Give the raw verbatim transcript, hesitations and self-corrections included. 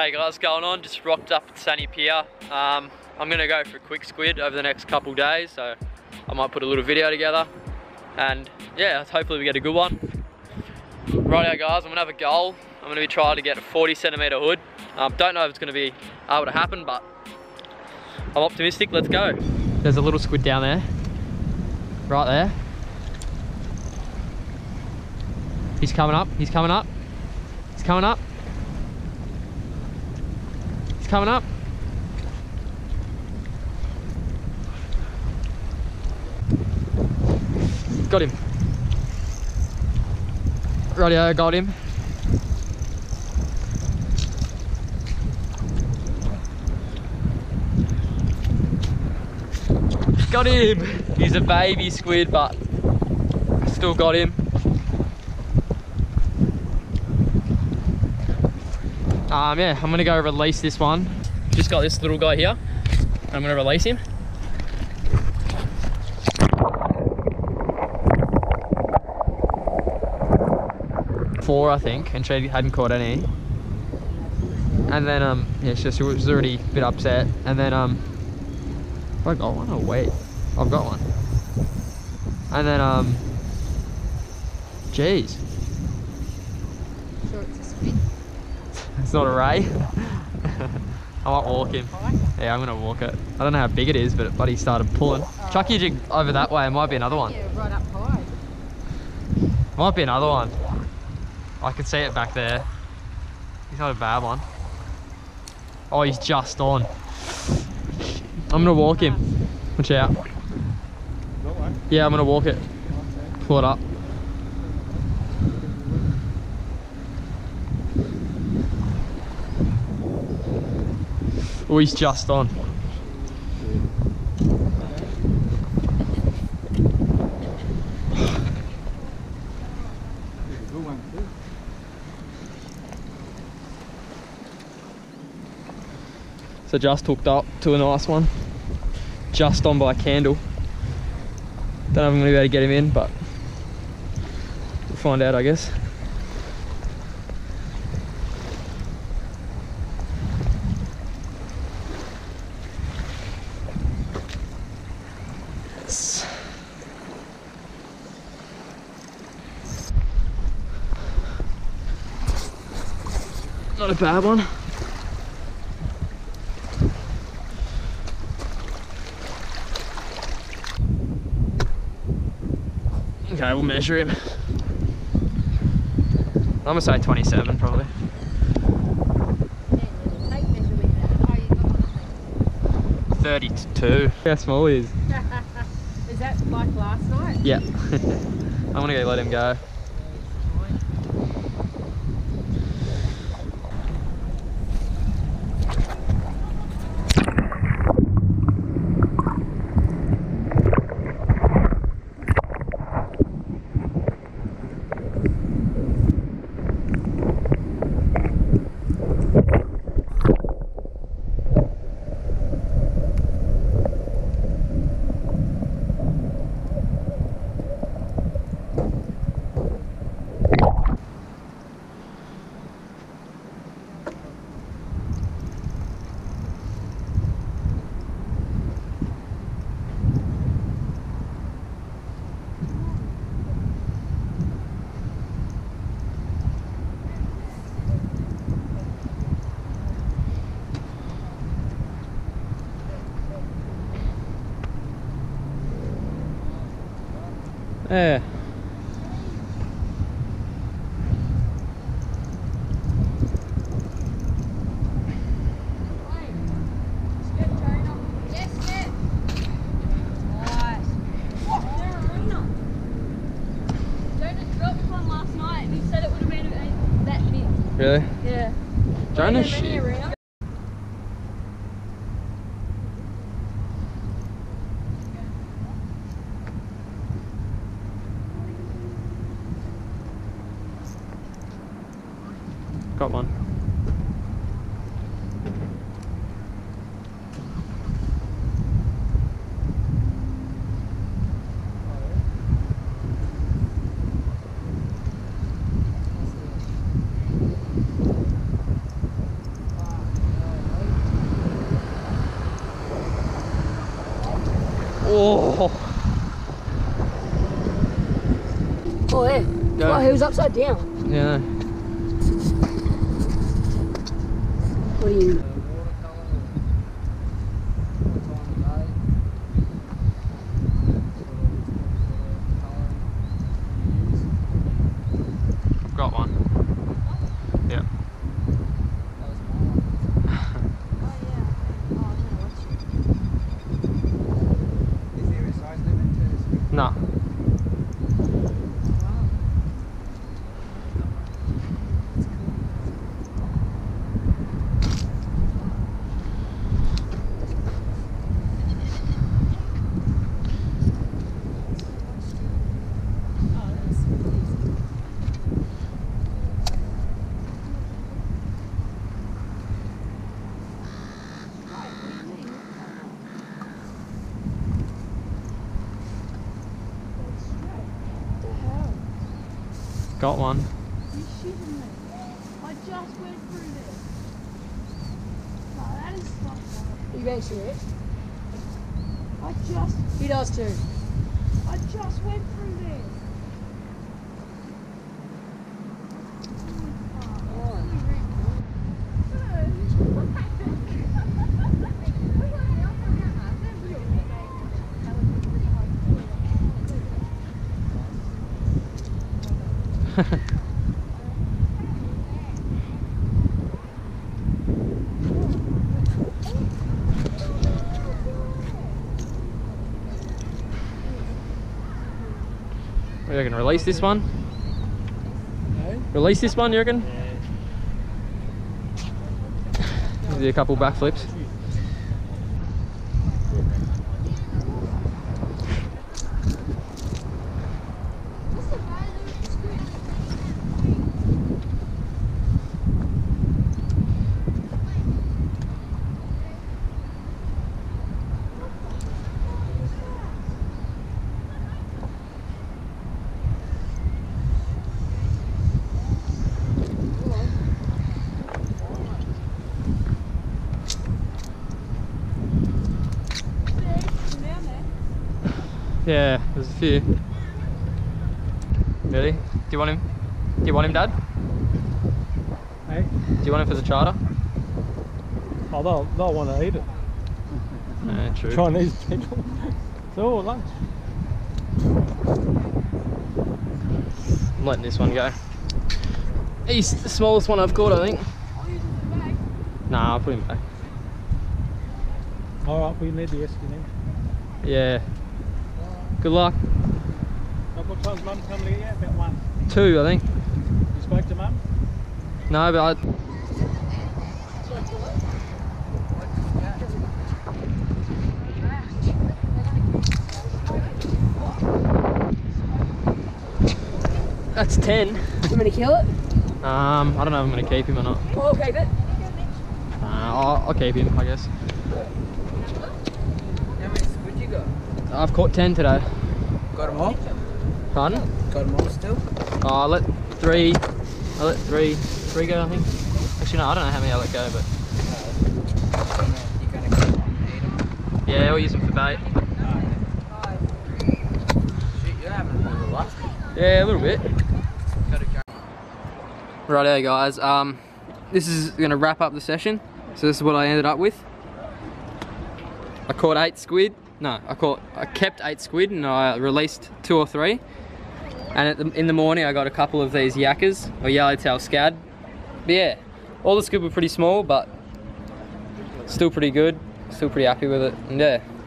Hey guys, going on? Just rocked up at San Remo Pier. Um, I'm gonna go for a quick squid over the next couple days, so I might put a little video together. And yeah, hopefully we get a good one. Righto guys, I'm gonna have a goal. I'm gonna be trying to get a forty centimeter hood. Um, don't know if it's gonna be able to happen, but I'm optimistic, let's go. There's a little squid down there, right there. He's coming up, he's coming up, he's coming up. Coming up. Got him. Rightio, got him. Got him. He's a baby squid, but I still got him. Um, yeah, I'm gonna go release this one. Just got this little guy here. I'm gonna release him. Four, I think, and she hadn't caught any. And then, um, yeah, she was already a bit upset. And then, um, have I got one? Oh, wait, I've got one. And then, um, geez. So it's a squid. It's not a ray. I might walk him. Yeah, I'm gonna walk it. I don't know how big it is, but it bloody started pulling. Oh. Chuck your jig over that way, it might be another one. Yeah, right up high. Might be another one. I can see it back there. He's not a bad one. Oh, he's just on. I'm gonna walk him. Watch out. Yeah, I'm gonna walk it. Pull it up. Oh, he's just on. So just hooked up to a nice one. Just on by a candle. Don't know if I'm gonna be able to get him in, but we'll find out, I guess. Not a bad one. Okay, we'll measure him. I'm gonna say twenty-seven probably. thirty-two. How small he is. Is that like last night? Yeah. I'm gonna go let him go. Yeah. Jonah dropped one last night and he said it would have been a, that big. Really? Yeah. Jonah shit. Got one. Oh. Oh, yeah. No. Wow, he was upside down. Yeah. What are you? Got one. Yep. Is there a size limit to? No. Got one. You're shitting me. I just went through this. No, that is not bad. You better see it. I just... He does too. I just went through this. Jurgen, release this one. Release this one, Jurgen. Do a couple backflips. Yeah, there's a few. Really? Do you want him? Do you want him, Dad? Hey? Do you want him for the charter? Oh, they'll, they'll want to eat it. Yeah, true. Chinese people. It's all lunch. I'm letting this one go. He's the smallest one I've caught, I think. I'll use him back. Nah, I'll put him back. Alright, we need the esky now. Yeah. Good luck. What time's mum coming to get you? About one? Two, I think. You spoke to mum? No, but I... That's ten. You want me to kill it? Um, I don't know if I'm going to keep him or not. Well, I'll keep it. Uh, I'll, I'll keep him, I guess. I've caught ten today. Got them all? Pardon? Got them all still? Oh, I let three, I let three, three go, I think. Actually, no, I don't know how many I let go, but... Uh, you're going to go and eat them? Yeah, we'll use them for bait. Uh, Shit, you're having a little luck. Yeah, a little bit. Righto, guys. Um, this is going to wrap up the session. So this is what I ended up with. I caught eight squid. No, I caught, I kept eight squid and I released two or three. And at the, in the morning I got a couple of these yakkas, or Yellowtail Scad. But yeah, all the squid were pretty small, but still pretty good. Still pretty happy with it, and yeah.